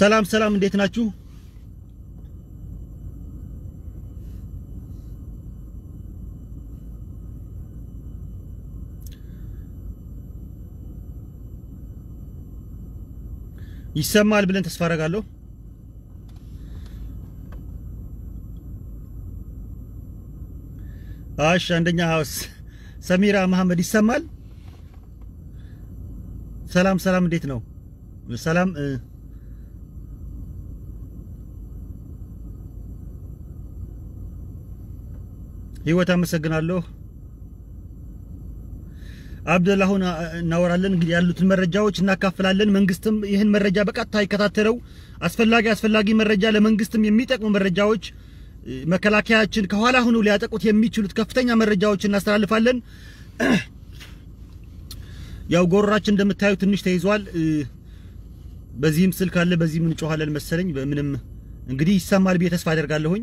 سلام سلام انديت ناتشو يسمع بلن تسفى رغالو اش عندنا هاوس سميرة محمد يسمع سلام سلام انديت نو سلام هيوتا مسجنالو عبد الله هنا نورالن يالوت المرجاوچ ناكافلالن منغستم يهن مرجا بقاتا يكتاترو اسفلاغي مرجا لمنغستم يميطقو مرجاوچ مكلاكياچن كهوالا هنو لياتقوت يميچلوت كفتنيا مرجاوچ ناسترالفالن ያው ጎራችን እንደምታዩ ትንሽ ተይዟል በዚህም ስልክ አለ በዚህ ምን ጮሃለን መሰለኝ ምንም እንግዲህ ይሰማል ብዬ ተስፋ አደርጋለሁኝ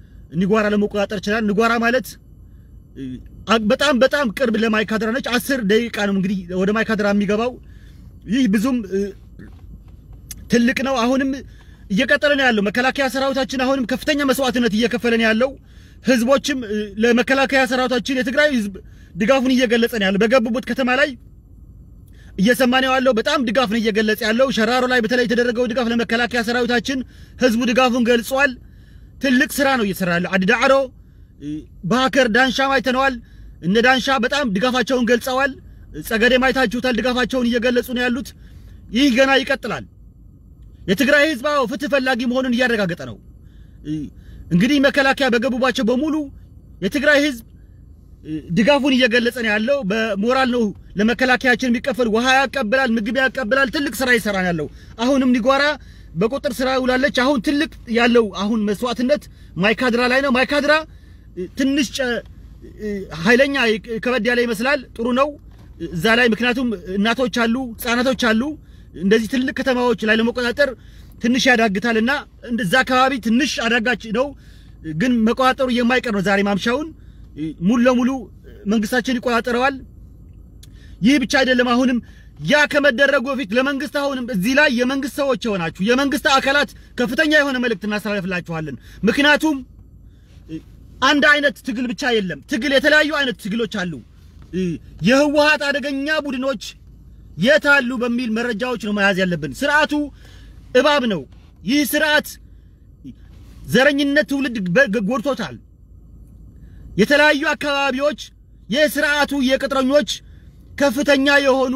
ንጓራ ለመቆጣጠር ይችላል ንጓራ ማለት በጣም በጣም ቅርብ ለማይካድራ ነች 10 ደቂቃ ነው እንግዲህ ወደ ማይካድራ የሚገባው ይህ ብዙም ትልቅ ነው አሁንም እየቀጠለን ያለው መከላከያ ሰራዊታችን አሁንም ከፍተኛ መስዋዕትነት እየከፈለን ያለው ህዝቦችም ለመከላከያ ሰራዊታችን የትግራይ ህዝብ ድጋፉን እየገለጸ ነው ያለው በገቡበት ከተማ ላይ እየሰማን ነው ያለው በጣም ድጋፉን እየገለጸ ያለው ሸራሮ ላይ በተለይ የተደረገው ድጋፍ ለመከላከያ ሰራዊታችን ህዝቡ ድጋፉን ገልጿል ትልቅ ስራ ነው እየሰራ ያለው አድዳዕሮ ባከር ዳንሻ ማይተናል እነ ዳንሻ በጣም ድጋፋቸውን ገልጸዋል ጸገዴ ማይታችሁታል ድጋፋቸውን እየገለጹ ነው ያሉት ይህ ገና ይቀጥላል የትግራይ ህዝብ ፍትህ ፈላጊ መሆኑን እያረጋገጠ ነው እንግዲህ መከላከያ በገቡባቸው በሙሉ የትግራይ ህዝብ ድጋፉን እየገለጸ ነው ያለው በሞራል ነው ለመከላከያችን የሚቀፈል ውሃ ያቀብላል ምግብ ያቀብላል ትልቅ ስራ ይሰራን ያለው አሁንም ንጓራ በቁጥር ስራ ውላለች አሁን ትልቅ ያለው አሁን መስዋዕትነት ማይካድራ ላይ ነው ማይካድራ ትንሽ ኃይለኛ ከበድ ያለ ይመስላል ጥሩ ነው እዛ ላይ ምክንያቱም እናቶች አሉ ጻናቶች አሉ እንደዚህ ትልቅ ከተማዎች ላይ ለመቆጣጠር ትንሽ ያዳግታልና እንደዛ ከባቢ ትንሽ አዳጋች ነው ግን መቆጣጠሩ የማይቀር ነው ዛሬ ማምሻውን ሙሉ ለሙሉ መንግስታችን ይቆጣጠራል ይህ ብቻ አይደለም አሁንም ያ ከመደረጉ በፊት ለመንግስት አሁንም እዚህ ላይ የመንግስት ሰዎች ሆናችሁ የመንግስት አካላት ከፍተኛ የሆነ መልእክት እናስተላልፍላችኋለን ምክንያቱም አንድ አይነት ትግል ብቻ አይደለም ትግል የተለያየ አይነት ትግሎች አሉ የህወሃት አደገኛ ቡድኖች የታሉ በሚል መረጃዎች ነው መያዝ ያለብን ስርዓቱ እባብ ነው ይህ ስርዓት ዘረኝነት ትውልድ ጎድቶታል የተለያዩ አካባቢዎች የስርዓቱ የቅጥረኞች ከፍተኛ የሆኑ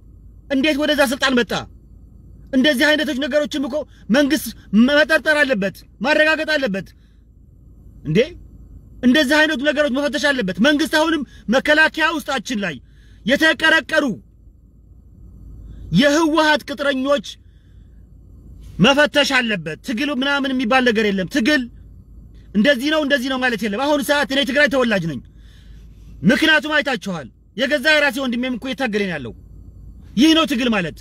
እንዴት ወደዛ ስልጣን መጣ እንደዚህ አይነቶች ነገሮችም እኮ መንግስት መጠርጠር አለበት ማረጋጋት አለበት እንዴ እንደዚህ አይነቱ ነገሮች መፈተሽ አለበት መንግስት አሁንም መከላከያ ውስጣችን ላይ የተቀረቀሩ የህወሃት ቅጥረኞች መፈተሽ አለበት ትግሉ ምናምን የሚባል ነገር የለም ትግል እንደዚህ ነው ማለት የለም አሁን ሰዓት እኔ ትግራይ ተወላጅ ነኝ ምክንያቱም አይታችኋል የገዛ የራሴ ወንድሜም እኮ የታገለኝ ያለው ይህ ነው ትግል ማለት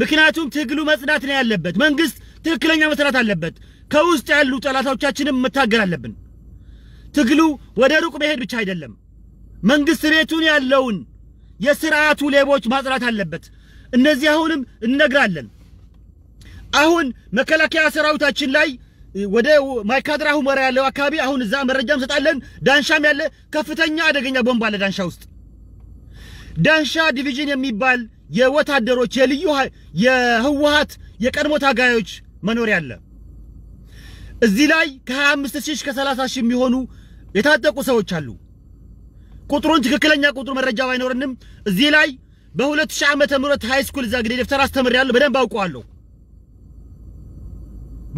ምክንያቱም ትግሉ መጽዳት ነው ያለበት መንግስት ትክክለኛ መስራት አለበት ከውስጥ ያሉ ጠላቶቻችንም መታገል አለብን ትግሉ ወደ ሩቅ መሄድ ብቻ አይደለም መንግስት ቤቱን ያለውን የስርዓቱ ሌቦች ማጽዳት አለበት እነዚህ አሁንም እንነግራለን አሁን መከላከያ ሰራዊታችን ላይ ወደ ማይካድራው መራ ያለው አካባቢ አሁን እዛ መረጃም ሰጣለን ዳንሻም ያለ ከፍተኛ አደገኛ ቦምብ አለ ዳንሻ ውስጥ ዳንሻ ዲቪዥን የሚባል የወታደሮች የልዩ የህወሃት የቀድሞ ታጋዮች መኖር ያለ الزلاي كهام مستشيش كسلاسة شمي هونو يتهدى قصوة شالو كترون تككلن يا كترون مرة جاوين ورنم الزلاي بهولة شعمة مرة هاي سكول زا قدي دفترة استمر يالو بدن باوكو عالو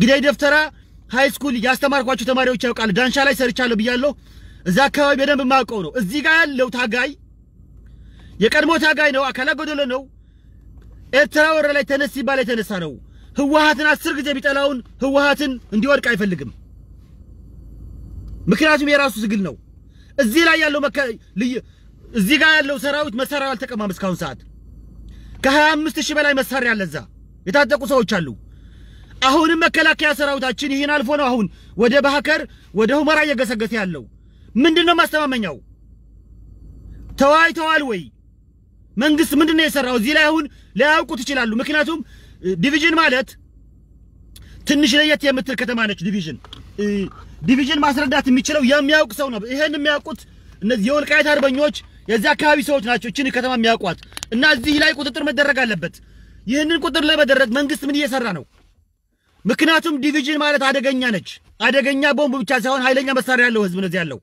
قدي دفترة هاي سكول ياستمار قواتشو تماري وشاوك عالو دانشالاي سر شالو بيالو زا كهوي بدن بماكو نو الزيقال لو تاقاي يكرمو تاقاي نو اكالا قدولو نو ارترا ورالي تنسي بالي تنسا نو ህወሓትን አስር ጊዜ ቢጠላውን ህወሓትን እንዲወድቅ አይፈልግም ምክራቱም የራሱ ዝግል ነው እዚህ ላይ ያለው እዚህ ጋር ያለው ሰራዊት መሳሪያ አልተቀማም እስካሁን ሰዓት ከ25000 በላይ መሳሪያ አለዛ የታጠቁ ሰዎች አሉ አሁንም መከላከያ ሰራዊታችን ይሄን አልፎ ነው አሁን ወደ ባህከር ወደ ሁመራ እየገሰገሰ ያለው ምንድነው ማስተማመኛው ተዋይተዋል ወይ መንግስት ምንድነው የሰራው እዚህ ላይ አሁን ሊያውቁት ይችላሉ ምክንያቱም ዲቪዥን ማለት ትንሽ ለየት የምትል ከተማ ነች ዲቪዥን ማስረዳት የሚችለው የሚያውቅ ሰው ነው ይሄን የሚያውቁት እነዚህ የወልቃይት አርበኞች የዛ አካባቢ ሰዎች ናቸው እቺን ከተማ የሚያውቋት እና እዚህ ላይ ቁጥጥር መደረግ አለበት ይሄንን ቁጥጥር ላይ መደረግ መንግስት ምን እየሰራ ነው ምክንያቱም ዲቪዥን ማለት አደገኛ ነች አደገኛ ቦምብ ብቻ ሳይሆን ኃይለኛ መሳሪያ ያለው ህዝብ ነው እዚህ ያለው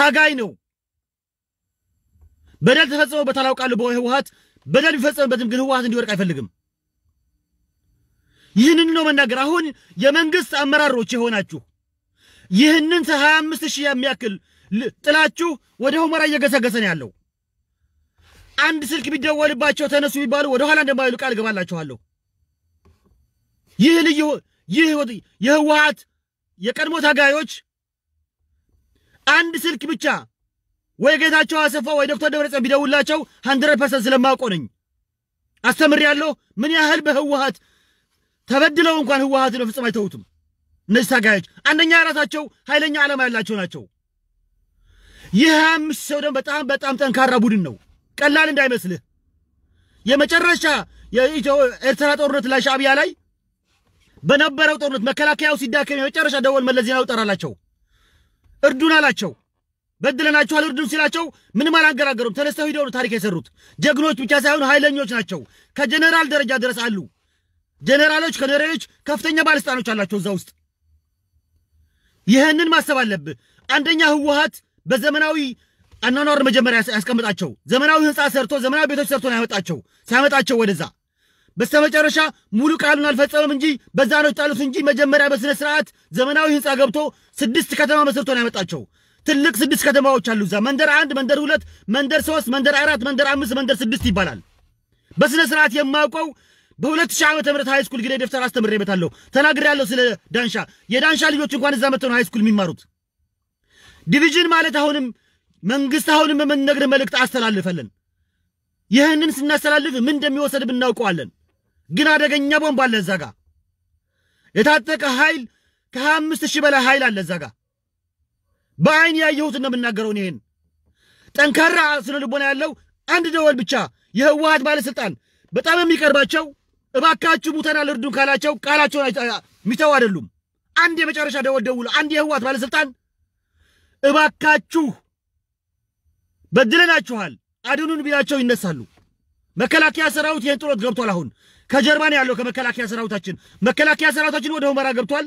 ታጋይ ነው በደል ተፈጽሞበት አላውቃለሁ በህወሓት በደል ይፈጽምበትም ግን ህወሓት እንዲወርቅ አይፈልግም ይህንን ነው መናገር አሁን የመንግስት አመራሮች ሆናችሁ ይህንን 25000 የሚያክል ጥላችሁ ወደ ሁመራ እየገሰገሰን ያለው አንድ ስልክ ቢደወልባቸው ተነሱ ቢባሉ ወደ ኋላ እንደማይሉ ቃል ገባላችኋለሁ ይህ የህወሓት የቀድሞ ታጋዮች አንድ ስልክ ብቻ ወይ ጌታቸው አሰፋ ወይ ዶክተር ደብረጽዮን ቢደውላቸው 100% ስለማቆነኝ አስተምሪያለሁ ምን ያህል በህወሓት ተበድለው እንኳን ህወሓት ነው ፍጹም አይተውቱም እነዚህ ታጋዮች አንደኛ ራሳቸው ኃይለኛ ዓለም ያላቸው ናቸው ይህም ሰው ደግሞ በጣም ጠንካራ ቡድን ነው ቀላል እንዳይመስልህ የመጨረሻ የኤርትራ ጦርነት ላይ ሻዕቢያ ላይ በነበረው ጦርነት መከላከያው ሲዳከም የመጨረሻ ደወል መለስ ዜናዊ ጠራላቸው እርዱን አላቸው በድለናቸዋል እርዱን ሲላቸው ምንም አላንገራገሩም ተነስተው ሄደው ታሪክ የሰሩት ጀግኖች ብቻ ሳይሆን ኃይለኞች ናቸው ከጀነራል ደረጃ ድረስ አሉ ጀነራሎች ከነሬዎች ከፍተኛ ባለስልጣኖች አላቸው እዛው ውስጥ ይሄንን ማሰብ አለበት አንደኛ ህወሓት በዘመናዊ አናናር መጀመሪያ ያስቀምጣቸው ዘመናዊ ህንጻ ሰርቶ ዘመናዊ ቤቶች ሰርቶ ነው ያወጣቸው ሳይመጣቸው ወደዛ በስተመጨረሻ ሙሉ ቃሉን አልፈጸመም እንጂ በዛ ነው ጣሉት እንጂ መጀመሪያ በስነ ስርዓት ዘመናዊ ህንጻ ገብቶ 6 ከተማ መስርቶ ነው ያወጣቸው ትልቅ 6 ከተማዎች አሉ ዛ መንደር 1 መንደር 2 መንደር 3 መንደር 4 መንደር 5 መንደር 6 ይባላል በስነ ስርዓት የማውቀው በ2000 ዓመተ ምህረት ሃይ ስኩል ግሬድ ደፍተር አስተምሬበታለሁ ተናግሬያለሁ ስለ ዳንሻ የዳንሻ ልጆች እንኳን እዛ መጥተው ሃይ ስኩል የሚማሩት ዲቪዥን ማለት አሁንም መንግስት አሁንም መነገር መልእክት አስተላልፈልን ይሄንን ስናስተላልፍ ምን እንደሚወሰድብን እናውቀዋለን ግን አደገኛ ቦምብ አለ እዛ ጋር የታጠቀ ኃይል ከ25000 በላይ ኃይል አለ እዛ ጋር በአይን ያየሁት ነው የምናገረው ይሄን ጠንካራ ስነ ልቦና ያለው አንድ ደወል ብቻ የህወሓት ባለስልጣን በጣም የሚቀርባቸው እባካችሁ ሙተናል እርዱን ካላቸው ቃላቸውን ሚተው አይደሉም አንድ የመጨረሻ ደውል አንድ የህወሓት ባለስልጣን እባካችሁ በድለናችኋል አድኑን ቢላቸው ይነሳሉ መከላከያ ሰራዊት ይሄን ጥሮት ገብቷል አሁን ከጀርባን ያለው ከመከላከያ ሰራዊታችን ወደ ሁመራ ገብቷል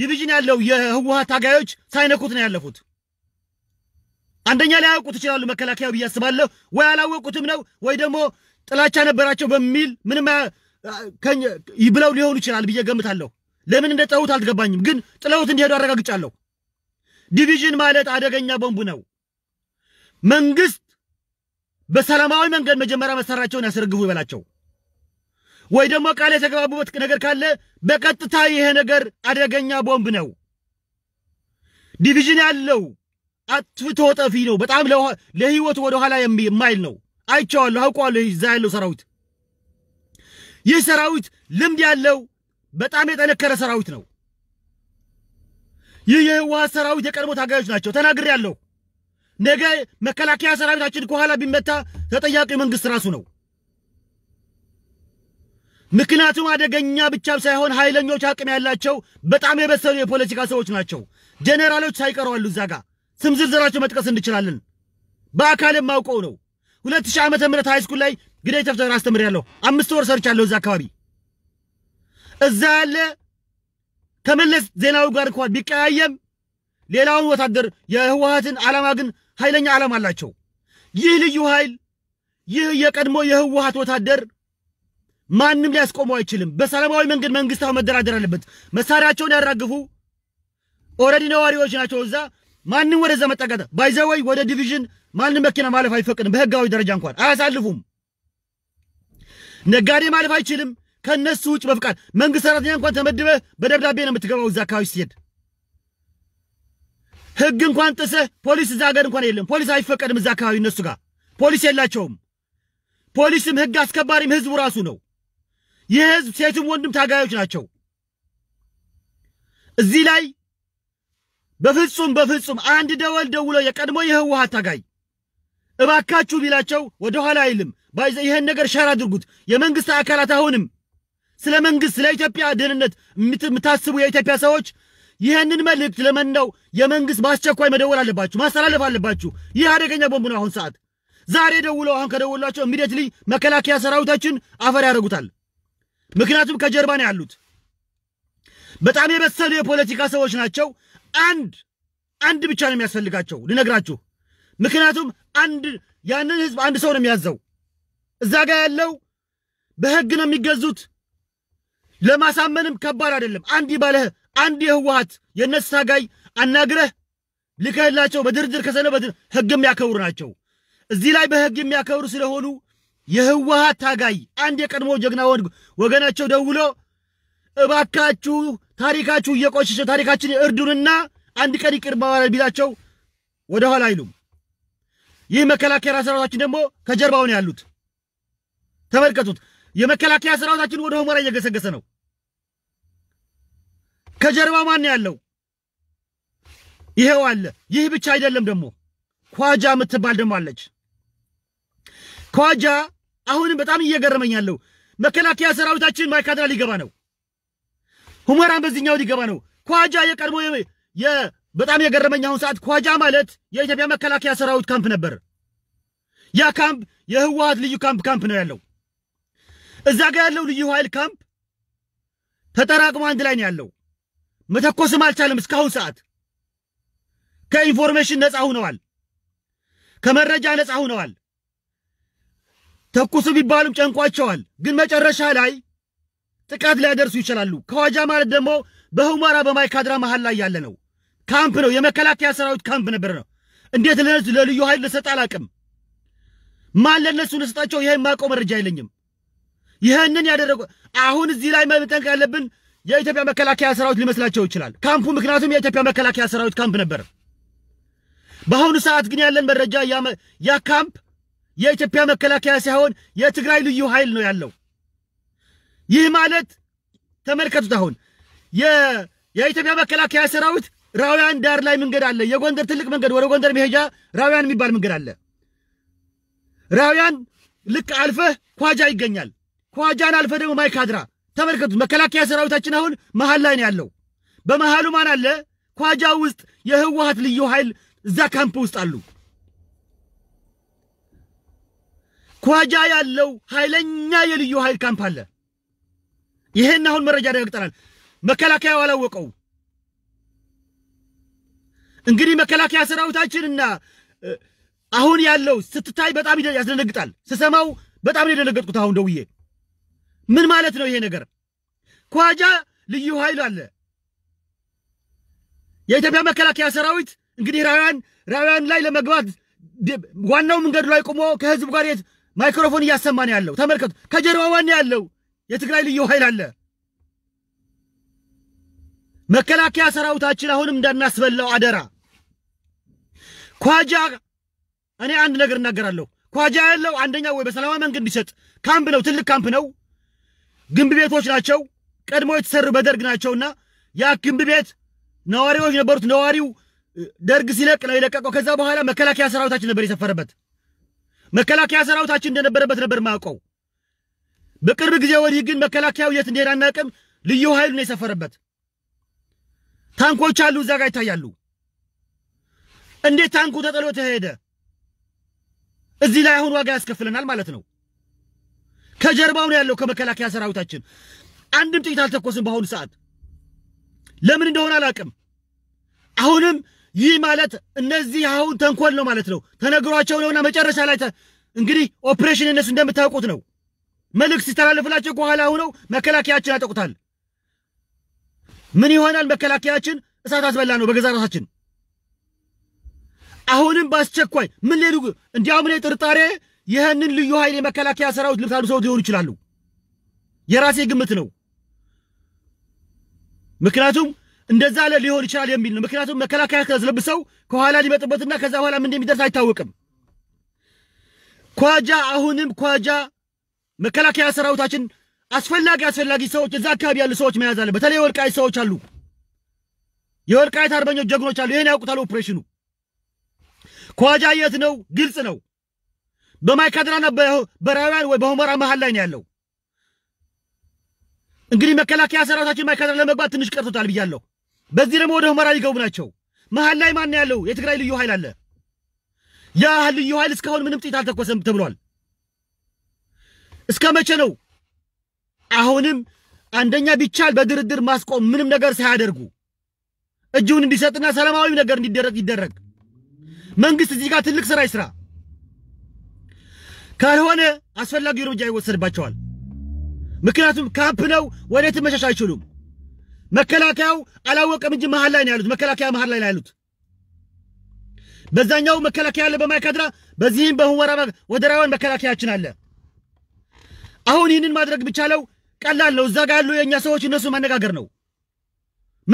ዲቪዥን ያለው የህወሓት ታጋዮች ሳይነኩት ነው ያለፉት አንደኛ ላይ ያውቁት ይችላል መከላከያው በያስባለው ወይ አላወቁትም ነው ወይ ደሞ ጥላቻ ነበራቸው በሚል ምንም ይብለው ሊሆን ይችላል በየገምታለው ለምን እንደጠውት አልተገባኝም ግን ጥለውት እንደሄዱ አረጋግጫለሁ ዲቪዥን ማለት አደገኛ ቦምብ ነው መንግስት በሰላማዊ መንገድ መጀመሪያ መሳሪያቸውን ያስረግቡ ይበላቸው ወይ ደሞ ቃል የተገባቡበት ነገር ካለ በቀጥታ ይሄ ነገር አደገኛ ቦምብ ነው ዲቪዥን ያለው አጥፍቶ ጠፊ ነው በጣም ለህይወት ወደ ኋላ የማይል ነው አይቻለሁ አውቀዋለሁ እዛ ያለው ሰራዊት ይህ ሰራዊት ልምድ ያለው በጣም የተነከረ ሰራዊት ነው ይህ የህወሓት ሰራዊት የቀድሞ ታጋዮች ናቸው ተናግሬያለሁ ነገ መከላከያ ሰራዊታችን ከኋላ ቢመታ ተጠያቂው መንግስት ራሱ ነው ምክንያቱም አደገኛ ብቻ ሳይሆን ኃይለኞች አቅም ያላቸው በጣም የበሰሉ የፖለቲካ ሰዎች ናቸው ጀነራሎች ሳይቀሩ አሉ እዛ ጋር ስም ዝርዝራቸው መጥቀስ እንችላለን በአካልም ማውቀው ነው 2000 ዓመተ ምህረት ሃይ ስኩል ላይ ግዴታ ተፈራ አስተምሬያለሁ 5 ወር ሰርቻለሁ እዛ አካባቢ الزال تملس زيناو غاركوات بيقايم ليلاون وتادر يهواتن علاماغن هايلኛ علاما አላቸው ይህ ልዩ ኃይል ይህ የቀድሞ የህወሓት ወታደር ማንንም ሊያስቆመው አይችልም በሰላማዊ መንገድ መንግስታው መደራደር አለበት መሳሪያቸውን ያራግፉ ኦሬዲ ነዋሪዎች ናቸው እዛ ማንንም ወደዛ መጠጋት ባይዘወይ ወደ ዲቪዥን ማንንም መኪና ማለፍ አይፈቅድም በህጋዊ ደረጃ እንኳን አያሳልፉም ነጋዴ ማለፍ አይችልም ከነሱ ውጭ በፍቃድ መንግስት ሰራተኛ እንኳን ተመድበ በደብዳቤ ነው የምትገባው እዛ አካባቢ ሲሄድ ህግ እንኳን ጥሰ ፖሊስ ዛገር እንኳን የለም ፖሊስ አይፈቀድም እዛ አካባቢ እነሱ ጋር ፖሊስ የላቸውም ፖሊስም ህግ አስከባሪም ህዝቡ ራሱ ነው የህዝብ ሴቱም ወንድም ታጋዮች ናቸው እዚህ ላይ በፍጹም አንድ ደወል ደውሎ የቀድሞ የህወሓት ታጋይ እባካችሁ ቢላቸው ወደ ኋላ አይልም ባይዘ ይሄን ነገር ሻራ አድርጉት የመንግስት አካላት አሁንም ስለ መንግስት ስለ ኢትዮጵያ ደህንነት ምታስቡ የኢትዮጵያ ሰዎች ይሄንን መልእክት ለመንደው የመንግስት ባስቸኳይ መደወል አለባችሁ ማስተላለፍ አለባችሁ ይሄ አደገኛ ቦምብ ነው አሁን ሰዓት ዛሬ ደውለው አሁን ከደውላቸው ኢሚዲየትሊ መከላከያ ሰራዊታችን አፈር ያረጉታል ምክንያቱም ከጀርባ ነው ያሉት በጣም የበሰሉ የፖለቲካ ሰዎች ናቸው አንድ ብቻ ነው የሚያስፈልጋቸው ልነግራችሁ ምክንያቱም አንድ ያንን ህዝብ አንድ ሰው ነው የሚያዘው እዛ ጋር ያለው በህግ ነው የሚገዙት ለማሳመንም ከባድ አይደለም አንድ ይባለ አንድ የህወሓት የነሱ ታጋይ አናግረህ ለከላቸው በድርድር ከሰነበተ ህግም ያከብሩ ናቸው እዚህ ላይ በህግም ያከብሩ ስለሆኑ የህወሓት ታጋይ አንድ የቀድሞ ጀግና ወገናቸው ደውሎ እባካችሁ ታሪካችሁ የቆሸሸ ታሪካችን እርዱንና አንድ ቀን ይቅርባዋል ቢላቸው ወደ ኋላ አይሉም ይህ መከላከያ ሰራዊታችን ደግሞ ከጀርባው ነው ያሉት ተመልከቱት የመከላከያ ሰራዊታችን ወደ ሆመራ እየገሰገሰ ነው ከጀርባ ማን ያለው ይሄው አለ ይሄ ብቻ አይደለም ደሞ ኳጃ ምትባል ደሞ አለች ኳጃ አሁን በጣም እየገረመኛለው መከላከያ ሰራዊታችን ማይካድራ ሊገባ ነው ሁመራን በዚህኛው ሊገባ ነው ኳጃ የቀድሞ በጣም የገረመኛው ሰዓት ኳጃ ማለት የኢትዮጵያ መከላከያ ሰራዊት ካምፕ ነበር ያ ካምፕ የህወሓት ልዩ ካምፕ ነው ያለው እዛ ጋር ያለው ልዩ ኃይል ካምፕ ተጠራቅሞ አንድ ላይ ነው ያለው መተኮስም አልቻለም እስካሁን ሰዓት ከኢንፎርሜሽን ነፃ ሆነዋል ከመረጃ ነፃ ሆነዋል ተኩሱ ቢባሉም ጨንቋቸዋል ግን መጨረሻ ላይ ጥቃት ሊያደርሱ ይችላሉ ከዋጃ ማለት ደግሞ በሁመራ በማይካድራ መሐል ላይ ያለ ነው ካምፕ ነው የመከላከያ ሰራዊት ካምፕ ነበር ነው እንዴት ለልዩ ኃይል ለሰጣላቅም ማለነሱ ለሰጣቸው ይሄን ማቆም መረጃ አይለኝም ይሄንን ያደረገው አሁን እዚህ ላይ መጠንቀቅ ያለብን የኢትዮጵያ መከላከያ ሰራዊት ሊመስላቸው ይችላል ካምፑ ምክንያቱም የኢትዮጵያ መከላከያ ሰራዊት ካምፕ ነበር በአሁን ሰዓት ግን ያለን መረጃ ያ ካምፕ የኢትዮጵያ መከላከያ ሳይሆን የትግራይ ልዩ ኃይል ነው ያለው ይህ ማለት ተመልከቱት አሁን የኢትዮጵያ መከላከያ ሰራዊት ራውያን ዳር ላይ መንገድ አለ የጎንደር ትልቅ መንገድ ወደ ጎንደር መሄጃ ራውያን የሚባል መንገድ አለ ራውያን ልክ አልፈ ኳጃ ይገኛል ኳጃን አልፈ ደግሞ ማይካድራ ተመልከቱ መከላከያ ሰራዊታችን አሁን መሐል ላይ ነው ያለው በመሐሉ ማን አለ ኳጃ ውስጥ የህወሓት ልዩ ኃይል እዛ ካምፕ ውስጥ አሉ ኳጃ ያለው ኃይለኛ የልዩ ኃይል ካምፕ አለ ይሄን አሁን መረጃ ደጋግጠናል መከላከያ አላወቀው እንግዲህ መከላከያ ሰራዊታችንና አሁን ያለው ስትታይ በጣም ያስደነግጣል ስሰማው በጣም እንደደነገጥኩት አሁን ደውዬ ምን ማለት ነው ይሄ ነገር ኳጃ ልዩ ኃይል አለ የኢትዮጵያ መከላከያ ሰራዊት እንግዲህ ራውያን ላይ ለመግባት ዋናው መንገድ ላይ ቆሞ ከህዝብ ጋር ማይክሮፎን እያሰማን ያለው ተመልከቱ ከጀርባው ማን ያለው የትግራይ ልዩ ኃይል አለ መከላከያ ሰራዊታችን አሁንም እንዳናስበላው አደራ ኳጃ እኔ አንድ ነገር እናገራለሁ ኳጃ ያለው አንደኛ ወይ በሰላማዊ መንገድ ቢሰጥ ካምፕ ነው ትልቅ ካምፕ ነው ግንብ ቤቶች ናቸው ቀድሞ የተሰሩ በደርግ ናቸውና ያ ግንብ ቤት ነዋሪዎች ነበሩት ነዋሪው ደርግ ሲለቅ ነው የለቀቀው ከዛ በኋላ መከላከያ ሰራዊታችን ነበር የሰፈረበት መከላከያ ሰራዊታችን እንደነበረበት ነበር ማውቀው በቅርብ ጊዜ ወዲህ ግን መከላከያው የት እንደሄደ አናውቅም ልዩ ኃይሉ ነው የሰፈረበት ታንኮች አሉ እዛ ጋር ይታያሉ እንዴት ታንኩ ተጠልቶ ተሄደ እዚህ ላይ አሁን ዋጋ ያስከፍለናል ማለት ነው ከጀርባው ነው ያለው ከመከላከያ ሰራዊታችን عندم تيجي تالتك وسم بهون ساعد. لمن ندور علىكم. أهونم يي مالت النزي هون تنقول له مالت له. تناقروا أشوا لهنا مجرش على ته. إنجري operation الناس ندم بتاعكوتنو. ملك سترالف لا تشوكوا على هونو مكلاك ياتشن هتقتل. مني هون المكلاك ياتشن ساتاز بلانو بجزار هاتشن. أهونم بس تشكوي من اللي رج إن جامني ترتاري يهنن اللي يهاي المكلاك ياسر أو تلفظ سعودي ورجلالو. يراسي قمتنو. مكناتهم اندزال اللي هو رجال يميلنا مكناتهم مكلاك يخلص لبسوا كهلا اللي بتبتنا كذا ولا من دي مدرس هاي تاوكم كواجا أهونم كواجا مكلاك ياسر أو تاچن أسفل لاقي سو تزاك كابي على سوتش ميازال بتالي وركاي سو تشالو يوركاي ثاربنيو جغنو تشالو هنا وقتالو operationu كواجا يتنو قلصنو بماي كدرنا براوان وبهمر محل لا يالو انغري مكلاك يا سراوتاچن ماي كدر لمغبات تنش قرطوتال بيالو بذي دمو وده همر يغو بناچو محل لا ما يالو يتغراي ليو هايل الله يا هل ليو هايل اسكون منم تيتال تكوسم تبلوال اسكامچنو اهونم عندنا بيچال بدردر ماسقوم منم نجر سيادرغو اجون اندي سطنا سلاماوي نجر اندي يدرك መንግስት እዚህ ጋር ትልቅ ስራ ይስራ ካልሆነ አስፈልጋው እርምጃ ይወሰድባቸዋል ምክንያቱም ካምፕ ነው ወደ ተመሻሽ አይችሉም መከላከያው አላወቀም እንጂ መሃል ላይ ነው ያሉት መከላከያ መሃል ላይ ነው ያሉት በዛኛው መከላከያ ያለ በማይካድራ በዚህም በሁመራ ወደራውን መከላከያችን አለ አሁን ይሄንን ማድረግ ብቻለው ቀላል ነው እዛ ጋር ያሉ የኛ ሰዎች እነሱ ማነጋገር ነው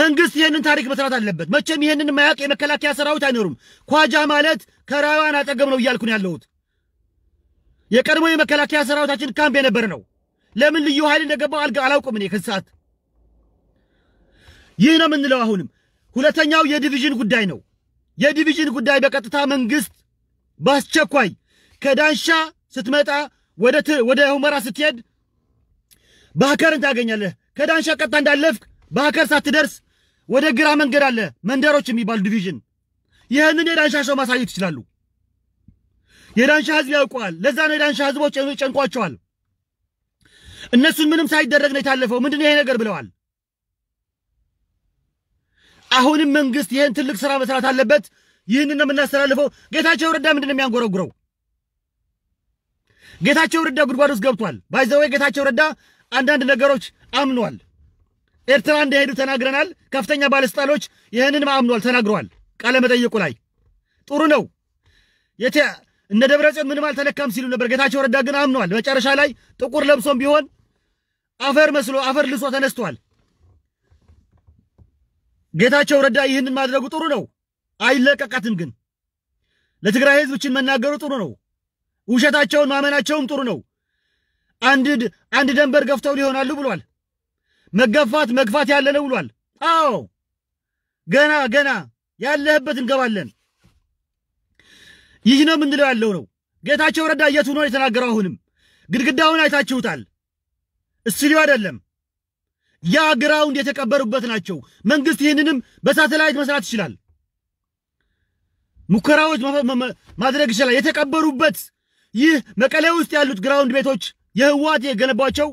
መንግስት ይሄንን ታሪክ መስራት አለበት መቼም ይሄንን ማያቅ የመከላከያ ሰራዊት አይኖርም ኳጃ ማለት ከራዋን አጠገብ ነው ይያልኩን ያለውት የቀድሞ የመከላከያ ሰራዊታችን ካምፕ የነበር ነው ለምን ልዩ ኃይል እንደገባው አላውቅም እኔ ከሰዓት ይሄ ነው ምንለው አሁንም ሁለተኛው የዲቪዥን ጉዳይ ነው የዲቪዥን ጉዳይ በቀጥታ መንግስት ባስቸኳይ ከዳንሻ ስትመጣ ወደ ሁመራ ስትሄድ ባህከርን ታገኛለህ ከዳንሻ ቀጥታ እንዳለፍክ በአከር ሳትደርስ ወደ ግራ መንገድ አለ መንደሮች የሚባል ዲቪዥን ይሄንን የዳንሻ ሻው ማሳየት ይችላሉ የዳንሻ ህዝብ ያውቀዋል ለዛ ነው የዳንሻ ህዝቦች ጨንቋቸዋል እነሱን ምንም ሳይደረግ ነው የታለፈው ምንድነው ይሄ ነገር ብለዋል አሁንም መንግስት ይሄን ትልቅ ስራ መስራት አለበት ይሄንን ምን እናስተላልፈው ጌታቸው ረዳ ምንድነው የሚያንጎረጉረው ጌታቸው ረዳ ጉድጓድ ውስጥ ገብቷል ባይዘው ጌታቸው ረዳ አንዳንድ ነገሮች አምኗል ኤርትራ እንደሄዱ ተናግረናል ከፍተኛ ባለስልጣኖች ይሄንን ማምኗል ተናግሯል ቃለ መጠየቁ ላይ ጥሩ ነው የተ እንደ ደብረጽዮን ምንም አልተለካም ሲሉ ነበር ጌታቸው ረዳ ግን አምኗል መጨረሻ ላይ ጥቁር ለብሶም ቢሆን አፈር ልሶ ተነስተዋል ጌታቸው ረዳ ይሄንን ማድረጉ ጥሩ ነው አይለቀቃትም ግን ለትግራይ ህዝቦችን መናገሩ ጥሩ ነው ውሸታቸውን ማመናቸውም ጥሩ ነው አንድ ደንበር ገፍተው ሊሆናሉ ብሏል መገፋት መግፋት ያለ ነው ብሏል አዎ ገና ያለህበት እንገባለን ይህ ነው ምን እንደው ያለው ነው ጌታቸው ረዳ የቱ ነው የተናገረው አሁንም ግድግዳውን አይታችሁታል እስሊው አይደለም ያ ግራውንድ የተቀበሩበት ናቸው መንግስት ይሄንንም በሳተላይት መስራት ይችላል ሙከራዎች ማድረግ ይችላል የተቀበሩበት ይህ መቀሌ ውስጥ ያሉት ግራውንድ ቤቶች የህዋት የገነባቸው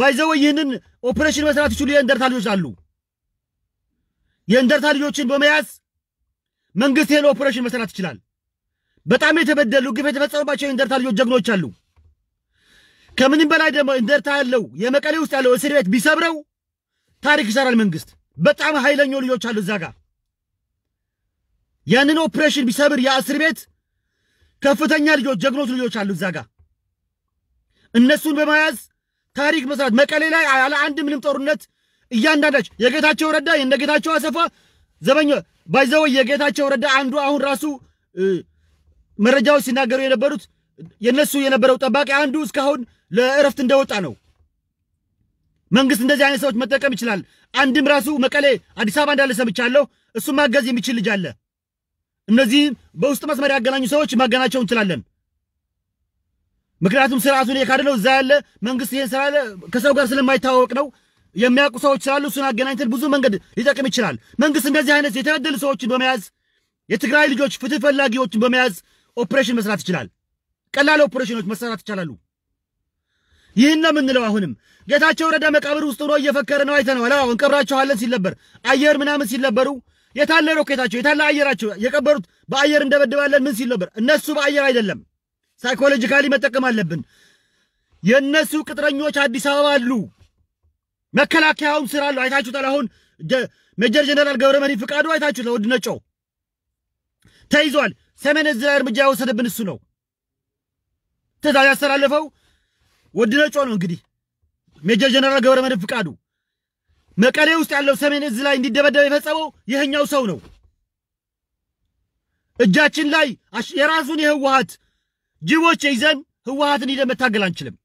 ባይዘው ይሄንን ኦፕሬሽን መስራት ይችላል የእንደርታ ልጆች አሉ የእንደርታ ልጆችን በመያዝ መንግስት ይሄን ኦፕሬሽን መስራት ይችላል በጣም የተበደሉ ግፍ የተፈጸመባቸው የእንደርታ ልጆች ጀግኖች አሉ ከምንም በላይ ደግሞ እንደርታ ያለው የመቀሌ ውስጥ ያለው እስር ቤት ቢሰብረው ታሪክ ይሰራል መንግስት በጣም ኃይለኞች ልጆች አሉ እዛ ጋር ያንን ኦፕሬሽን ቢሰብር ያ እስር ቤት ከፍተኛ ልጆች ጀግኖች ልጆች አሉ እዛ ጋር እነሱን በመያዝ ታሪክ መስራት መቀሌ ላይ ያለ አንድ ምንም ጦርነት እያንዳንዳች የጌታቸው ረዳ የነጌታቸው አሰፋ ዘበኛ ባይዘው የጌታቸው ረዳ አንዱ አሁን ራሱ መረጃው ሲናገሩ የነበሩት የነሱ የነበረው ጠባቂ አንዱ እስካሁን ለእረፍት እንደወጣ ነው መንግስት እንደዚህ አይነት ሰዎች መጠቀም ይችላል አንድም ራሱ መቀሌ አዲስ አበባ እንዳለ ሰምቻለሁ እሱ ማገዝ የሚችል ልጅ አለ እነዚህ በውስጥ መስመር ያገናኙ ሰዎች ማገናኛቸውን እንችላለን ምክንያቱም ስራቱን የካደለው እዛ ያለ መንግስት ይሄን ስራ ከሰው ጋር ስለማይታወቅ ነው የሚያቁ ሰዎች ስላሉ እሱን አገናኝተን ብዙ መንገድ ሊጠቅም ይችላል መንግስት እንደዚህ አይነት የተደደሉ ሰዎችን በመያዝ የትግራይ ልጆች ፍትህ ፈላጊዎችን በመያዝ ኦፕሬሽን መስራት ይችላል ቀላል ኦፕሬሽኖች መስራት ይችላሉ ይህን ምንለው አሁንም ጌታቸው ረዳ መቃብር ውስጥ ሆኖ እየፈከረ ነው አይተናል አላው እንቀብራቸዋለን ሲለበር አየር ምናምን ሲለበሩ የታለ ሮኬታቸው የታለ አየራቸው የቀበሩት በአየር እንደበደባለን ምን ሲለበር እነሱ በአየር አይደለም ሳይኮሎጂካሊ መጠቀም አለብን የነሱ ቅጥረኞች አዲስ አበባ አሉ መከላከያው ስራ አለ አይታችሁታል አሁን ሜጀር ጀነራል ገብረመሪ ፍቃዱ አይታችሁታል ወድነጨው ተይዟል ሰመነ ዝራር ምጃው ሰደብን እሱ ነው ተዛያ ያስተላለፈው ወድነጨው ነው እንግዲህ ሜጀር ጀነራል ገብረመሪ ፍቃዱ መቀሌ ውስጥ ያለው ሰሜን እዝ ላይ እንዲደበደብ የፈጸመው ይሄኛው ሰው ነው እጃችን ላይ የራሱን የህዋሃት ጅቦች ይዘን ህዋሃትን ይደመታገል አንችልም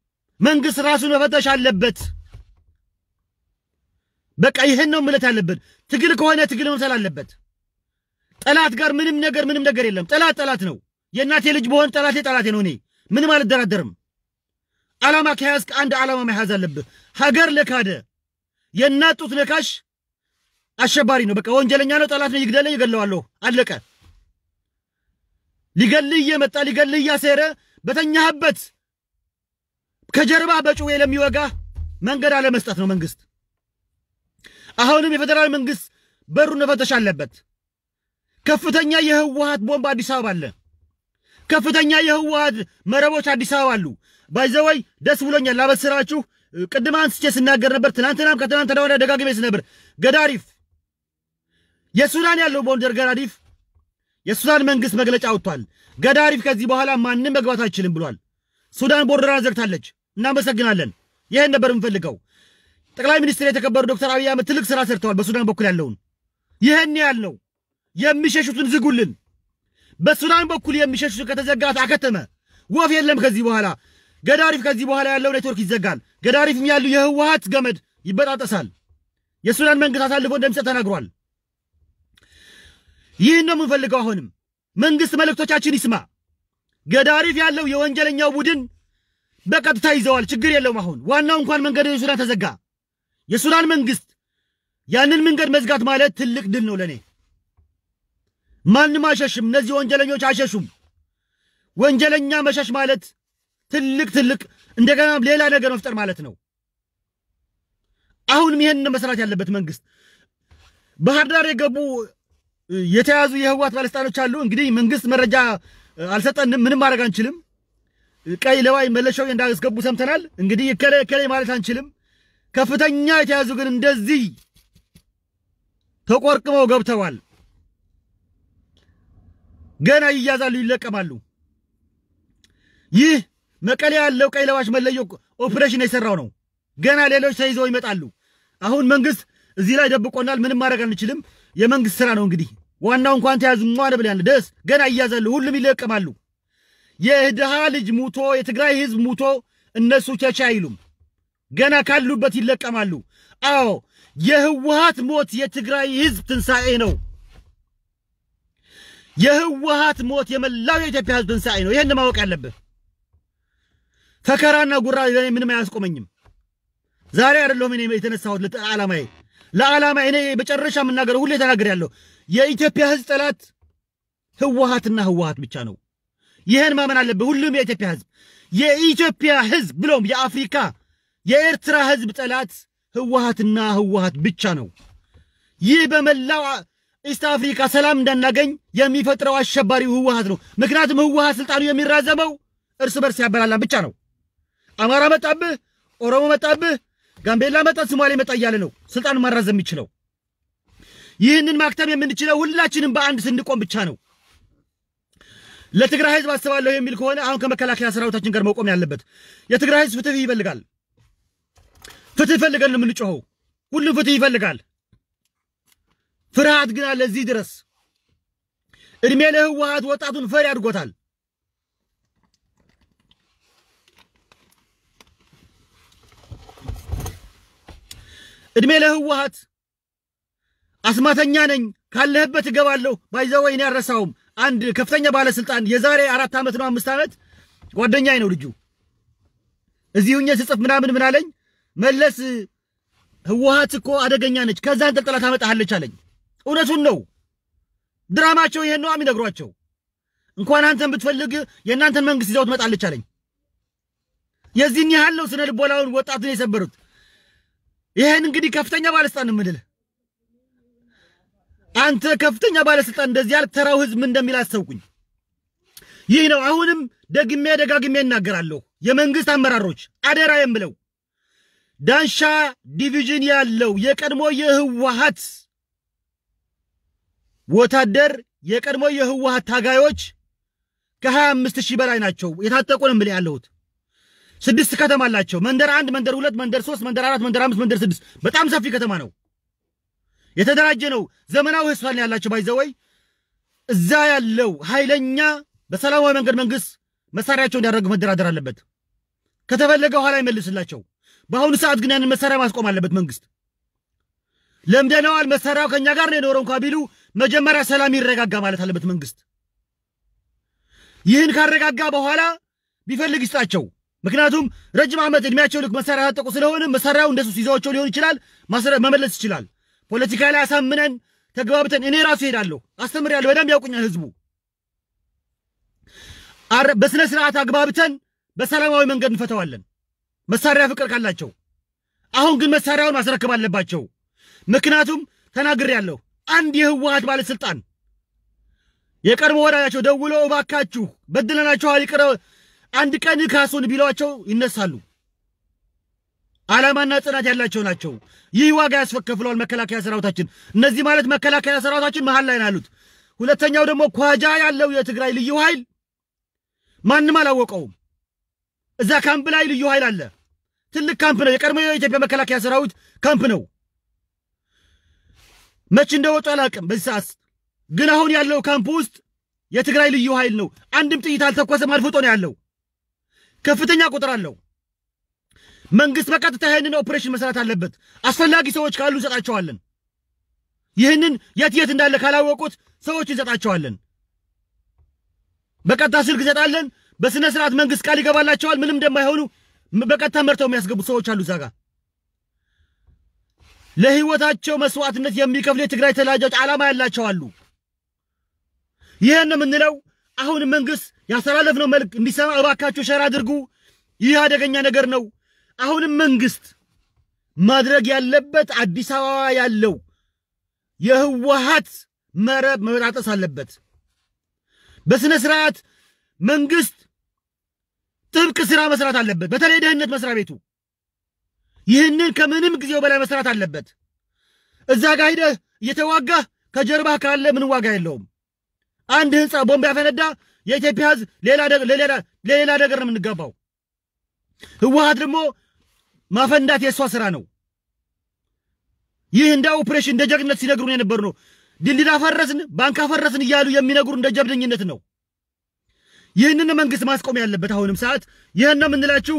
መንግስት ራሱን መፈተሽ አለበት በቃ ይሄን ነው ማለት አለበት ትግል ከሆነ ትግል መምሰል አለበት ጠላት ጋር ምንም ነገር የለም ጠላት ነው የናቴ ልጅ ቢሆን ጠላቴ ነው እኔ ምንም አልደራደርም አላማ ከያዝክ አንድ አላማ መያዝ አለበት ሀገር ለካደ የናጡት ለካሽ አሸባሪ ነው በቃ ወንጀለኛ ነው ጠላት ነው ይግደለ ይገለዋለሁ አለቀ ሊገልይ የመጣ ሊገልይ ያሰረ በተኛህበት ከጀርባ በጩዌ ለሚወጋ መንገድ አለ መስጠት ነው መንግስት አሁንም የፌደራል መንግስት በሩን መፈተሽ አለበት ከፍተኛ የህዋሃት ቦምብ አዲስ አበባ አለ ከፍተኛ የህዋሃት መረቦች አዲስ አበባ አሉ ባይዘወይ ደስ ብሎኛል አበስራችሁ ቅድማን ስጨስ እናገር ነበር ትናንትናም ከተናንተ ደውላ ደጋግሜስ ነበር ገዳሪፍ የሱዳን ያለው ቦንደር ገዳሪፍ የሱዳን መንግስት መግለጫ አውጥቷል ገዳሪፍ ከዚህ በኋላ ማንንም መግባት አይችልም ብሏል ሱዳን ቦርደር አዘግታለች እናመሰግናለን ይሄን ነበር እንፈልገው ጠቅላይ ሚኒስትር የተከበሩ ዶክተር አብይ አህመድ ትልቅ ስራ ሰርተዋል በሱዳን በኩል ያለውን ይሄን ያለው የሚሸሹትን ዝጉልን በሱዳን በኩል የሚሸሹት ከተዘጋት አከተመ ወፍ የለም ከዚህ በኋላ ገዳሪፍ ከዚህ በኋላ ያለው ኔትወርክ ይዘጋል ገዳሪፍም ያሉ የህዋሃት ገመድ ይበጣጣሳል የሱዳን መንግስት አሳልፎ እንደሚሰጥ ተናግሯል ይሄን ነው የምንፈልገው አሁንም መንግስት መልእክቶቻችን ይስማ ገዳሪፍ ያለው የወንጀለኛው ቡድን በቀጥታ ይዘዋል ችግር የለውም አሁን ዋናው እንኳን መንገድ የሱዳን ተዘጋ የሱዳን መንግስት ያንን መንገድ መዝጋት ማለት ትልቅ ድል ነው ለኔ ማንም አይሸሽም እነዚህ ወንጀለኞች አይሸሹም ወንጀለኛ መሸሽ ማለት ትልቅ እንደገና ሌላ ነገር መፍጠር ማለት ነው አሁን ይሄን መስራት ያለበት መንግስት ባህር ዳር የገቡ የተያዙ የህዋሃት ባለስልጣኖች አሉ እንግዲህ መንግስት መረጃ አልሰጠንም ምንም ማድረግ አንችልም ቀይ ለዋይ መለሻው እንዳስገቡ ሰምተናል እንግዲህ ከለ ማለት አንችልም ከፍተኛ የተያዙ ግን እንደዚህ ተቆርቅመው ገብተዋል ገና ይያዛሉ ይለቀማሉ ይህ መቀሌ ያለው ቀይ ለባሽ መለየው ኦፕሬሽን እየሰራው ነው ገና ሌሎች ተይዘው ይመጣሉ አሁን መንግስት እዚህ ላይ ደብቆናል ምንም ማድረግ አንችልም የመንግስት ስራ ነው እንግዲህ ዋናው እንኳን ተያዙ ማለ ብለን ደስ ገና ይያዛሉ ሁሉም ይለቀማሉ የህዳሃ ልጅ ሙቶ የትግራይ ህዝብ ሙቶ እነሱ ቸቻ አይሉም ገና ካሉበት ይለቀማሉ አዎ የህዋሃት ሞት የትግራይ ህዝብ ትንሳኤ ነው የህዋሃት ሞት የመላው የኢትዮጵያ ህዝብ ትንሳኤ ነው ይሄን ማወቅ አለበት ተከራና ጉራ ምንም ያስቆመኝም ዛሬ አይደለም እኔ የተነሳሁት ለዓላማዬ እኔ በጨረሻ ምናገር ሁሌ ተናገራለሁ የኢትዮጵያ ህዝብ ጠላት ህዋሃትና ህዋሃት ብቻ ነው ይሄን ማመን አለበት ሁሉም የኢትዮጵያ ህዝብ ብሎም የአፍሪካ የኤርትራ ህዝብ ጠላት ህዋሃትና ህዋሃት ብቻ ነው ይህ በመላው ኢስት አፍሪካ ሰላም እንዳናገኝ የሚፈጥረው አሸባሪው ህዋሃት ነው ምክንያቱም ህዋሃት ስልጣኑ የሚራዘመው እርስ በርስ ያበላላን ብቻ ነው አማራ መጣብህ ኦሮሞ መጣብህ ጋምቤላ መጣ ሶማሌ መጣ ያለ ነው ስልጣን ማራዘም ይችላል ይሄንን ማክተም የምንችለው ሁላችንም በአንድ ስንቆም ብቻ ነው ለትግራይ ህዝብ አስተባለው የሚል ከሆነ አሁን ከመከላከያ ሰራዊታችን ጋር መቆም ያለበት የትግራይ ህዝብ ፍትህ ይፈልጋል ፍትህ ፈልገን ምን ጮኸው ሁሉ ፍትህ ይፈልጋል ፍርሃት ግን አለ እዚህ ድረስ እድሜ ለህዋሃት ወጣቱን ፈሪ አድርጎታል እድሜ ለህዋሃት አስማተኛ ነኝ ካለህበት ገባለሁ ባይዘወይ እኔ አረሳውም አንድ ከፍተኛ ባለ ስልጣን የዛሬ 4 አመት ነው 5 አመት ጓደኛዬ ነው ልጁ እዚሁኛ ጽፍ ምናምን ምን አለኝ መለስ ህዋሃት እኮ አደገኛ ነች ከዛን ተጠላት አመጣለች አለኝ እውነቱን ነው ድራማቸው ይሄን ነው የሚነግሯቸው እንኳን አንተን ብትፈልግ የናንተን መንግስት ይዘውት መጣለች አለኝ يزين يهلو سنة البولاون وطعتني يسبرت يهن انقدي كفتنيا بالستان مدل أنت كفتنيا بالستان دزيال تراوهز من دميلا السوكين يهنو عهونم دقمي ناقرالو يمنقست عمراروش عدرا يمبلو دانشا ديفيجين يالو يكرمو يهوهات وتادر يكرمو يهوهات تاقايوش كهام مستشي بلاي ناتشو يتحتقون ملي علوت سدس كتم على شو مندر عند مندر ولد مندر سوس مندر عرات مندر عمس مندر سدس بتعمل سافي كتمانو يتدرجنو زمنه ويسخلني على شو بايزوي إزاي اللو هاي لنيا بس لا هو منقر منقص مسارة شو نرجع مندر عدرا لبد كتفل لقوا هلا يملس الله شو بهون ساعد قلنا المسارة ماسكوا مع لبد منقص لم دنا على المسارة وكان يجارني نورم قابلو مجمع سلامي رجع جمالة لبد منقص يهين كار رجع جابه هلا بيفلق يستعد شو مكناتهم رجم عمد الماتشو لك مسارة هاتاكو سلوهنم مسارة وندسو سيزوه تشو ليون يشلال مسارة مملس يشلال بوليتيكا لا أسام منن تقوابتن إني راسو يدالو أستمر يالو ودام يوكو نحزبو بسنا سراعة أقبابتن بسلاماوي منقد نفتوالن مسارة فكر كالاتشو أهون قل مسارة ونمسارة كبال لباتشو مكناتهم تناقر يالو عندي هوات بالي سلطان يكرمو وراناتشو دولو وباكاتشو بدلناتشو هالي كرو عند كان يكاسون بيلواتشو ينسالو አላማና ጽናት ያላቸው ናቸው ይህ ዋጋ ያስፈከፍሏል መከላከያ ሰራዊታችን እነዚህ ማለት መከላከያ ሰራዊታችን መሃል ላይ ናሉት ሁለተኛው ደግሞ ኳጃ ያለው የትግራይ ልዩ ኃይል ማንንም አላወቀውም እዛ ካምፕ ላይ ልዩ ኃይል አለ ትልቅ ካምፕ ነው የቀድሞ የኢትዮጵያ መከላከያ ሰራዊት ካምፕ ነው መች እንደወጡ አላውቅም በዚህ ሰዓት ግን አሁን ያለው ካምፕ ውስጥ የትግራይ ልዩ ኃይል ነው አንድም ጥይት አልተኮሰም አልፎ ነው ያለው ከፍተኛ ቁጥር አለው መንግስት በቀጥታ ይሄንን ኦፕሬሽን መስራት አለበት አስፈላጊ ሰዎች ካሉ ሰጣቸዋለን ይሄንን የት እንዳለ ካላወቁት ሰዎች ሰጣቸዋለን በቀጥታ ስልክ ሰጣለን በስነ ስርዓት መንግስት ቃል ይገባላቸዋል ምንም እንደማይሆኑ በቀጥታ መርተው የሚያስገቡ ሰዎች አሉ ዛጋ ለህይወታቸው መስዋዕትነት የሚከፍሉ የትግራይ ተላጆች አላማ ያላቸው አሉ ይሄንን ምን ነው አሁን መንግስት ያስተላለፍነው መልክ እንዲሰማ አባካቾ ሸራ አድርጉ ይሄ አደገኛ ነገር ነው አሁንም መንግስት ማድረግ ያለበት አዲስ አበባ ያለው የህወሓት መረብ መጣጣስ አለበት በስነ ስርዓት መንግስት ጥብቅ ስራ መስራት አለበት በተለይ ደህንነት መስራ ቤቱ ይሄንን ከምንም ጊዜው በላይ መስራት አለበት እዛ ጋር ሄደ የተዋጋ ከጀርባ ካለ ምን ዋጋ የለውም አንድ ህንጻ ቦምብ ያፈነዳ የኢትዮጵያ ህዝብ ሌላ ነገር ነው እንገባው ህወሓት ደግሞ ማፈንዳት የሷ ስራ ነው ይህ እንደ ኦፕሬሽን እንደ ጀግንነት ሲነግሩን የነበረ ነው ድልድይ አፈረስን ባንክ አፈረስን እያሉ የሚነግሩን እንደ ጀብደኝነት ነው ይህንን መንግስት ማስቆም ያለበት አሁንም ሰዓት ይሄን ነው እንላችሁ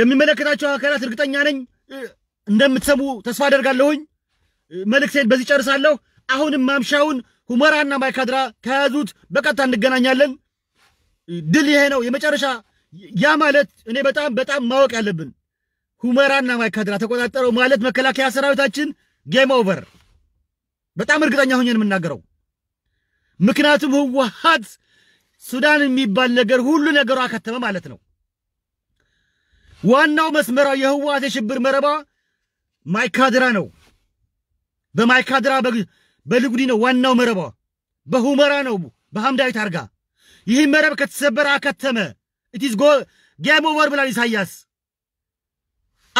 የሚመለከታችሁ አካላት እርግጠኛ ነኝ እንደምትሰሙ ተስፋ አደርጋለሁኝ መልእክቴን በዚህ ጨርሳለሁ አሁንም ማምሻውን ሁመራና ማይካድራ ከያዙት በቀጣይ እንገናኛለን ድል ይሄ ነው የመጨረሻ يا مالت أنا بتعم ما وقع لبن همرانا ما يقدر تقول أترى مالت ما كلاك يا سراوي تاجن game over بتعم رجعنا هني من نجارو مكناتهم هو واحد السودان ميبال نجار هو اللي نجار أخذت ما مالتنا وأنا ومس مرا يهوا هتشبر مربا ما يقدرانو بما يقدرا بلقولينا وأنا ومربا بهمرانو بهم دايت هرجع يهم مربا كتسبر أخذت ما It is go game over بلا يساياس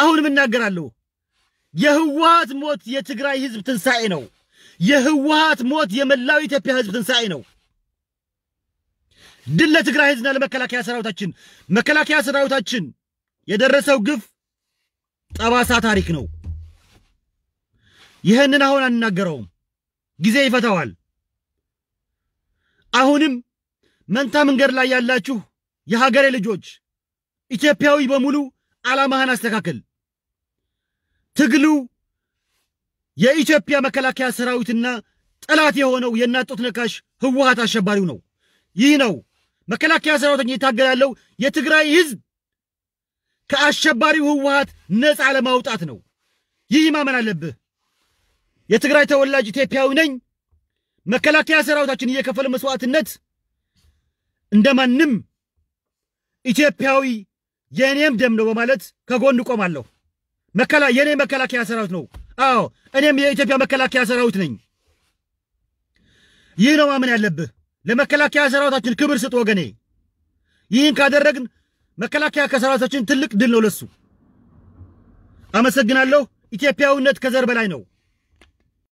أهون من ناقرالو يهوات موت يتقرأي هزب تنسائنو يهوات موت يملاوي تبي هزب تنسائنو دلة تقرأي هزنا لمكلاك ياسر أو تاتشن مكلاك ياسر أو تاتشن يدرسو قف طباسات هاريكنو يهننا هون عن ناقرهم جزي فتوال أهونم من تامن قرلا يالاتشو يا هاجر الجوج إثيوبياوي بمولو على ما هنستكاكل تقلو يا إثيوبيا مكلاكيا سراويتنا طلعت هونو يناطط نكاش هو هات الشباريو نو يينو مكلاكيا سراويتنا يتاغلالو يا تغراي حزب كالشباريو هو هات نص على ما وطات نو يي ما من علبه يا تغراي تولج إثيوبياوي نين مكلاكيا سراويتاكن يكفل مسواتنت اندمانم ኢትዮጵያዊ ينيم دمنا ومالت كقولنا كم الله مكلا ينيم مكلا كياسراوتنا أو أنيم يجيب مكلا كياسراوتنين ينوى من اللب لما كلا كياسراوتنا كبر ستوجني ين كادر رجن مكلا كياسراوتنا تلك دلنا لسه أما سجنا له يجيب ياونت كزر بلاينو